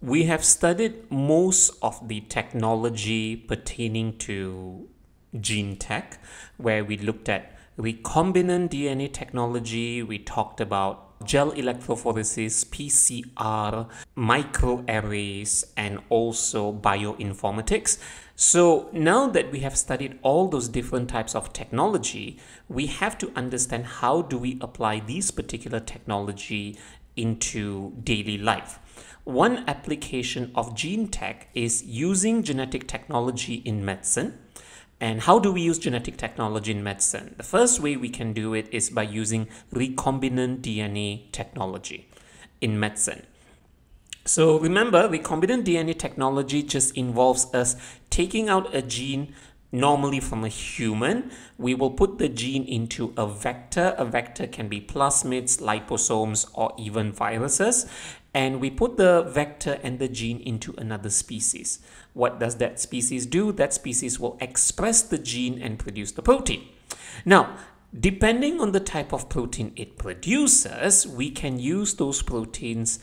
We have studied most of the technology pertaining to gene tech, where we looked at recombinant DNA technology, we talked about gel electrophoresis, PCR, microarrays, and also bioinformatics. So now that we have studied all those different types of technology, we have to understand how do we apply these particular technology into daily life. One application of gene tech is using genetic technology in medicine. And how do we use genetic technology in medicine? The first way we can do it is by using recombinant DNA technology in medicine. So remember, recombinant DNA technology just involves us taking out a gene normally from a human. We will put the gene into a vector. A vector can be plasmids, liposomes, or even viruses. And we put the vector and the gene into another species. What does that species do? That species will express the gene and produce the protein. Now, depending on the type of protein it produces, we can use those proteins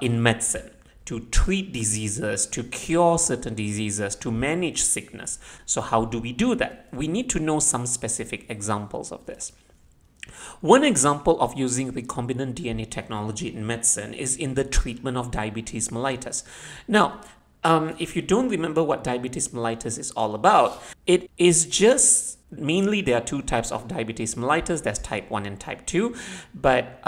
in medicine to treat diseases, to cure certain diseases, to manage sickness. So how do we do that? We need to know some specific examples of this. One example of using recombinant DNA technology in medicine is in the treatment of diabetes mellitus. Now, if you don't remember what diabetes mellitus is all about, it is just mainly there are two types of diabetes mellitus. There's type 1 and type 2. But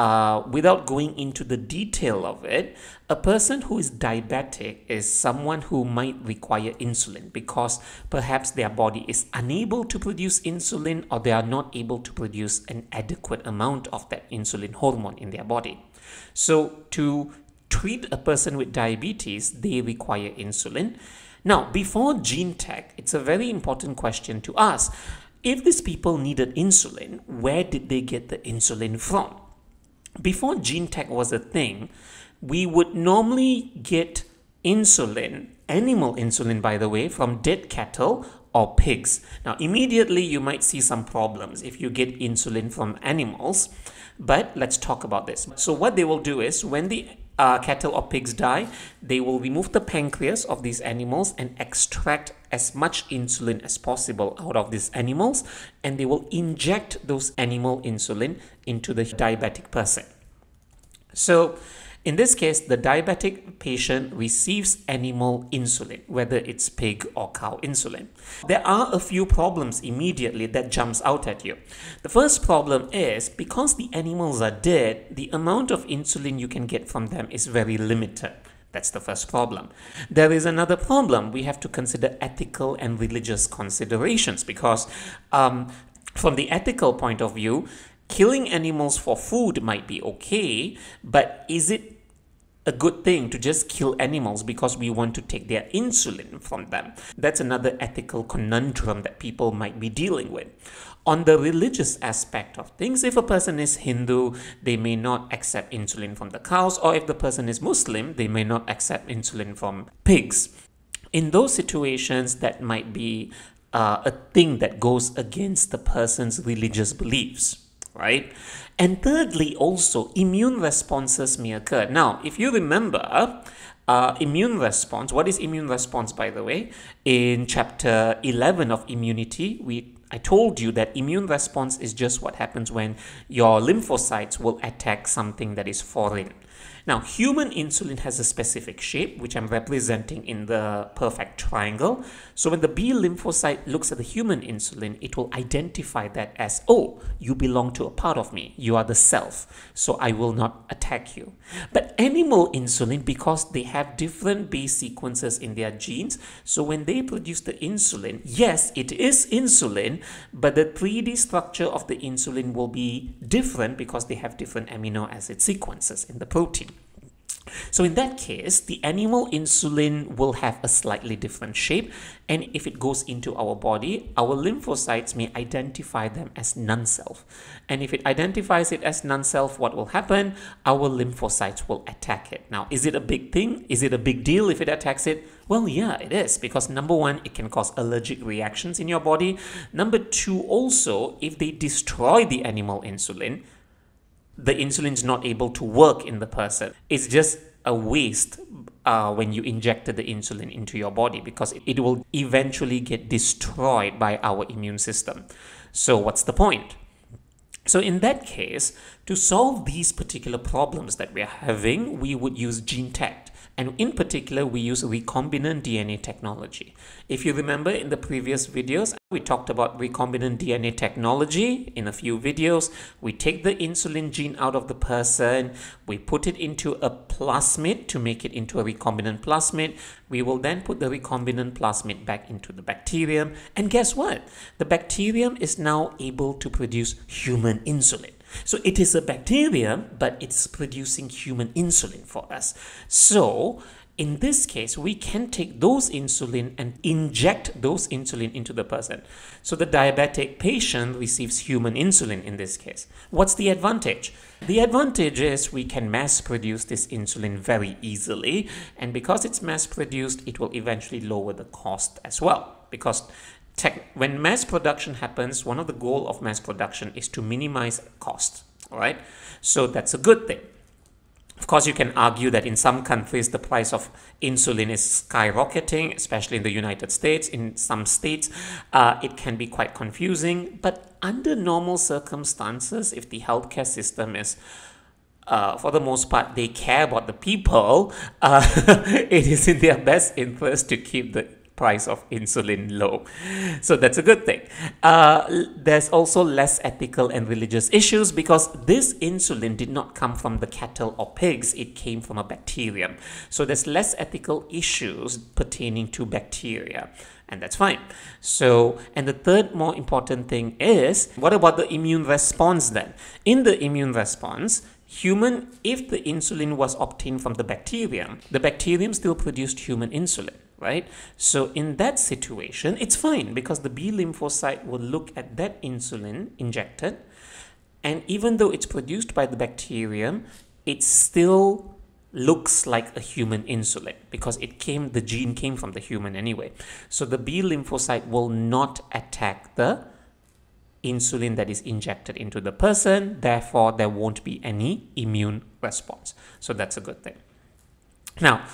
without going into the detail of it, a person who is diabetic is someone who might require insulin because perhaps their body is unable to produce insulin, or they are not able to produce an adequate amount of that insulin hormone in their body. So to treat a person with diabetes, they require insulin. Now, before gene tech, it's a very important question to ask. If these people needed insulin, where did they get the insulin from? Before gene tech was a thing, we would normally get insulin, animal insulin, by the way, from dead cattle or pigs. Now, immediately you might see some problems if you get insulin from animals, but let's talk about this. So what they will do is when the cattle or pigs die, they will remove the pancreas of these animals and extract as much insulin as possible out of these animals, and they will inject those animal insulin into the diabetic person. So in this case, the diabetic patient receives animal insulin, whether it's pig or cow insulin. There are a few problems immediately that jumps out at you. The first problem is because the animals are dead, the amount of insulin you can get from them is very limited. That's the first problem. There is another problem. We have to consider ethical and religious considerations because from the ethical point of view, killing animals for food might be okay, but is it a good thing to just kill animals because we want to take their insulin from them? That's another ethical conundrum that people might be dealing with. On the religious aspect of things, if a person is Hindu, they may not accept insulin from the cows, or if the person is Muslim, they may not accept insulin from pigs. In those situations, that might be a thing that goes against the person's religious beliefs. Right? And thirdly, also, immune responses may occur. Now, if you remember, immune response, what is immune response, by the way? In chapter 11 of immunity, I told you that immune response is just what happens when your lymphocytes will attack something that is foreign. Now, human insulin has a specific shape, which I'm representing in the perfect triangle. So when the B lymphocyte looks at the human insulin, it will identify that as, oh, you belong to a part of me. You are the self, so I will not attack you. But animal insulin, because they have different base sequences in their genes, so when they produce the insulin, yes, it is insulin, but the 3D structure of the insulin will be different because they have different amino acid sequences in the protein. So in that case, the animal insulin will have a slightly different shape, and if it goes into our body, our lymphocytes may identify them as non-self. And if it identifies it as non-self, what will happen? Our lymphocytes will attack it. Now, is it a big thing? Is it a big deal if it attacks it? Well, yeah, it is, because number one, it can cause allergic reactions in your body. Number two, also, if they destroy the animal insulin, the insulin's not able to work in the person. It's just a waste when you injected the insulin into your body, because it will eventually get destroyed by our immune system. So what's the point? So in that case, to solve these particular problems that we're having, we would use gene tech. And in particular, we use recombinant DNA technology. If you remember in the previous videos, we talked about recombinant DNA technology in a few videos. We take the insulin gene out of the person, we put it into a plasmid to make it into a recombinant plasmid. We will then put the recombinant plasmid back into the bacterium. And guess what? The bacterium is now able to produce human insulin. So it is a bacterium, but it's producing human insulin for us. So in this case, we can take those insulin and inject those insulin into the person. So the diabetic patient receives human insulin in this case. What's the advantage? The advantage is we can mass produce this insulin very easily. And because it's mass produced, it will eventually lower the cost as well. Because when mass production happens, one of the goals of mass production is to minimize cost, all right? So that's a good thing. Of course, you can argue that in some countries, the price of insulin is skyrocketing, especially in the United States. In some states, it can be quite confusing. But under normal circumstances, if the healthcare system is, for the most part, they care about the people, it is in their best interest to keep the price of insulin low. So that's a good thing. There's also less ethical and religious issues because this insulin did not come from the cattle or pigs. It came from a bacterium. So there's less ethical issues pertaining to bacteria. And that's fine. So, and the third more important thing is, what about the immune response then? In the immune response, if the insulin was obtained from the bacterium still produced human insulin, right? So in that situation, it's fine because the B lymphocyte will look at that insulin injected. And even though it's produced by the bacterium, it still looks like a human insulin because the gene came from the human anyway. So the B lymphocyte will not attack the insulin that is injected into the person, therefore there won't be any immune response. So that's a good thing. Now,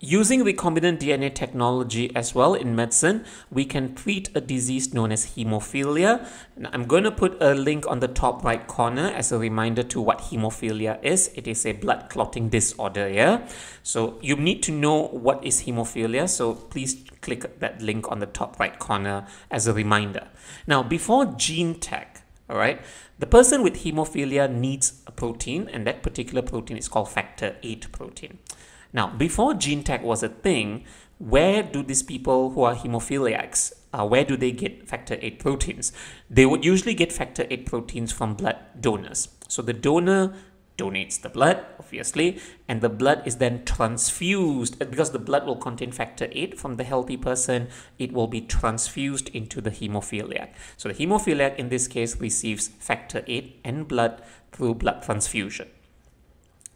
using recombinant DNA technology as well in medicine, we can treat a disease known as hemophilia. And I'm going to put a link on the top right corner as a reminder to what hemophilia is. It is a blood clotting disorder, yeah? So you need to know what is hemophilia, so please click that link on the top right corner as a reminder. Now, before gene tech, all right, the person with hemophilia needs a protein, and that particular protein is called factor VIII protein. Now, before gene tech was a thing, where do these people who are hemophiliacs, where do they get factor VIII proteins? They would usually get factor VIII proteins from blood donors. So the donor donates the blood, obviously, and the blood is then transfused. Because the blood will contain factor VIII from the healthy person, it will be transfused into the hemophiliac. So the hemophiliac in this case receives factor VIII and blood through blood transfusion.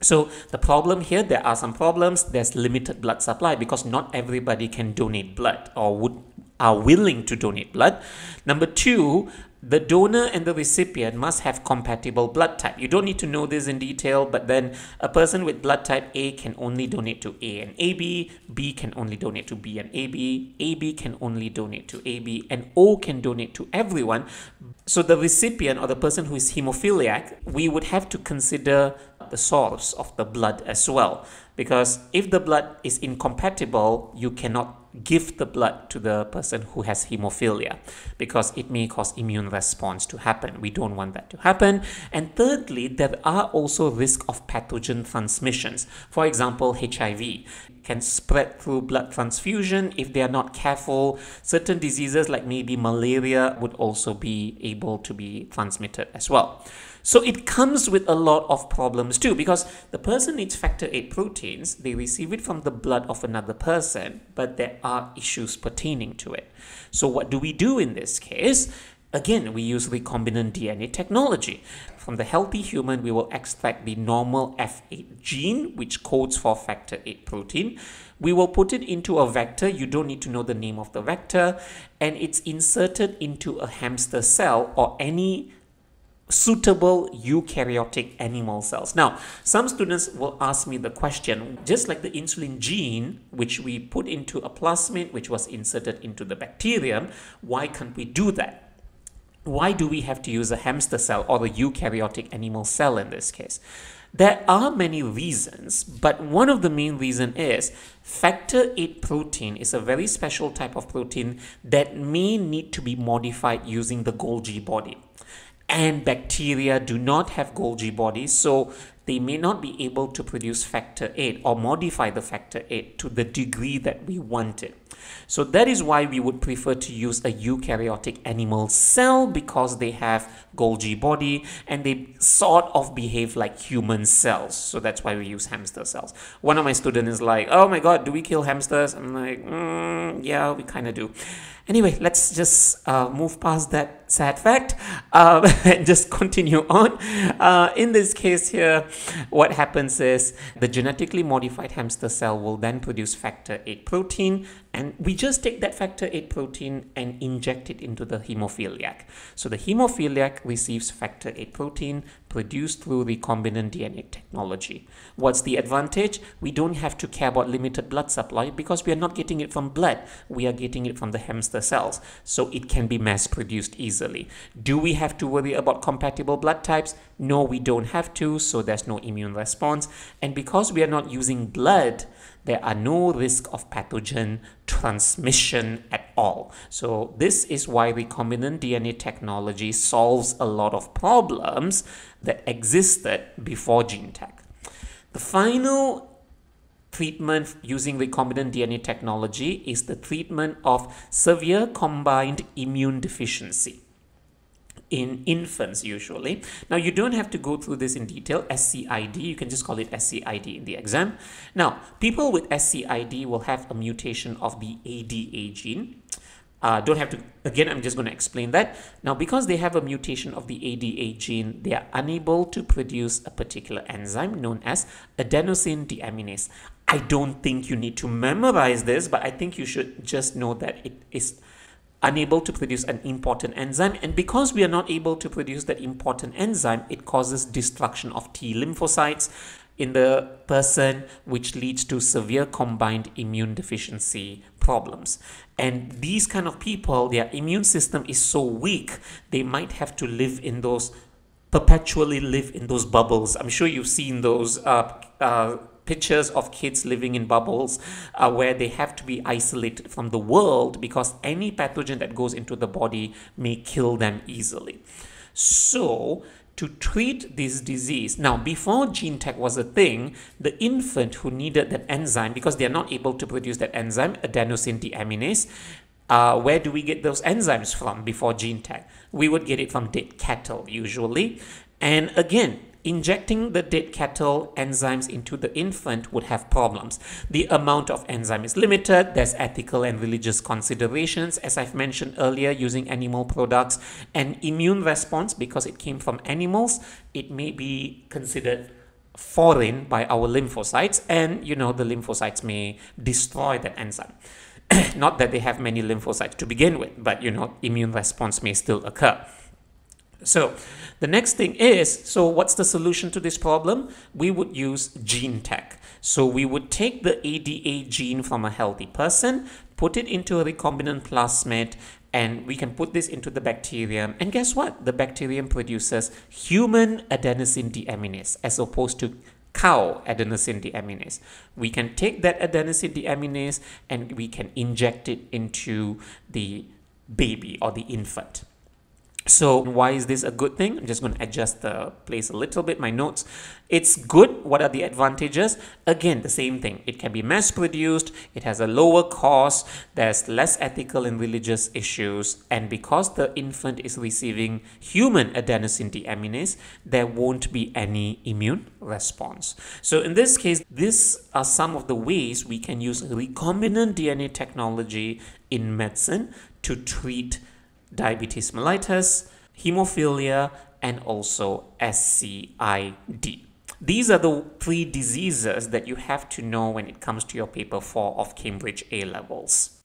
So the problem here, there are some problems. There's limited blood supply because not everybody can donate blood or are willing to donate blood. Number two, the donor and the recipient must have compatible blood type. You don't need to know this in detail, but then a person with blood type A can only donate to A and AB, B can only donate to B and AB, AB can only donate to AB, and O can donate to everyone. So the recipient or the person who is hemophiliac, we would have to consider the source of the blood as well, because if the blood is incompatible, you cannot give the blood to the person who has hemophilia because it may cause immune response to happen. We don't want that to happen. And thirdly, there are also risks of pathogen transmissions. For example, HIV can spread through blood transfusion if they are not careful. Certain diseases like maybe malaria would also be able to be transmitted as well. So it comes with a lot of problems too, because the person needs factor VIII proteins, they receive it from the blood of another person, but there are issues pertaining to it. So what do we do in this case? Again, we use recombinant DNA technology. From the healthy human, we will extract the normal F8 gene, which codes for factor VIII protein. We will put it into a vector. You don't need to know the name of the vector. And it's inserted into a hamster cell or any suitable eukaryotic animal cells. Now, some students will ask me the question, just like the insulin gene, which we put into a plasmid, which was inserted into the bacterium, why can't we do that? Why do we have to use a hamster cell or a eukaryotic animal cell in this case? There are many reasons, but one of the main reasons is factor VIII protein is a very special type of protein that may need to be modified using the Golgi body. And bacteria do not have Golgi bodies, so they may not be able to produce factor VIII or modify the factor VIII to the degree that we want it. So that is why we would prefer to use a eukaryotic animal cell, because they have Golgi body and they sort of behave like human cells. So that's why we use hamster cells. One of my students is like, oh my God, do we kill hamsters? I'm like, yeah, we kind of do. Anyway, let's just move past that sad fact and just continue on. In this case here, what happens is the genetically modified hamster cell will then produce factor VIII protein, and we just take that factor VIII protein and inject it into the hemophiliac. So the hemophiliac receives factor VIII protein produced through recombinant DNA technology. What's the advantage? We don't have to care about limited blood supply because we are not getting it from blood. We are getting it from the hamster cells. So it can be mass produced easily. Do we have to worry about compatible blood types? No, we don't have to. So there's no immune response. And because we are not using blood, there are no risk of pathogen transmission at all. So this is why recombinant DNA technology solves a lot of problems that existed before gene tech. The final treatment using recombinant DNA technology is the treatment of severe combined immune deficiency in infants usually. Now, you don't have to go through this in detail, SCID, you can just call it SCID in the exam. Now, people with SCID will have a mutation of the ADA gene. Don't have to, again, I'm just going to explain that. Now, because they have a mutation of the ADA gene, they are unable to produce a particular enzyme known as adenosine deaminase. I don't think you need to memorize this, but I think you should just know that it is unable to produce an important enzyme, and because we are not able to produce that important enzyme, it causes destruction of T lymphocytes in the person, which leads to severe combined immune deficiency problems. And these kind of people, their immune system is so weak, they might have to live in those, perpetually live in those bubbles. I'm sure you've seen those pictures of kids living in bubbles where they have to be isolated from the world because any pathogen that goes into the body may kill them easily. So to treat this disease, now before gene tech was a thing, the infant who needed that enzyme, because they are not able to produce that enzyme, adenosine deaminase, where do we get those enzymes from before gene tech? We would get it from dead cattle usually. And again, injecting the dead cattle enzymes into the infant would have problems. The amount of enzyme is limited. There's ethical and religious considerations, as I've mentioned earlier, using animal products, and immune response, because it came from animals, it may be considered foreign by our lymphocytes, and you know, the lymphocytes may destroy that enzyme. Not that they have many lymphocytes to begin with, but you know, immune response may still occur. So the next thing is, so what's the solution to this problem? We would use gene tech. So we would take the ADA gene from a healthy person, put it into a recombinant plasmid, and we can put this into the bacterium. And guess what? The bacterium produces human adenosine deaminase as opposed to cow adenosine deaminase. We can take that adenosine deaminase and we can inject it into the baby or the infant. So why is this a good thing? I'm just going to adjust the place a little bit, my notes. It's good. What are the advantages? Again, the same thing. It can be mass produced. It has a lower cost. There's less ethical and religious issues. And because the infant is receiving human adenosine deaminase, there won't be any immune response. So in this case, these are some of the ways we can use recombinant DNA technology in medicine to treat diabetes mellitus, hemophilia, and also SCID. These are the three diseases that you have to know when it comes to your paper 4 of Cambridge A levels.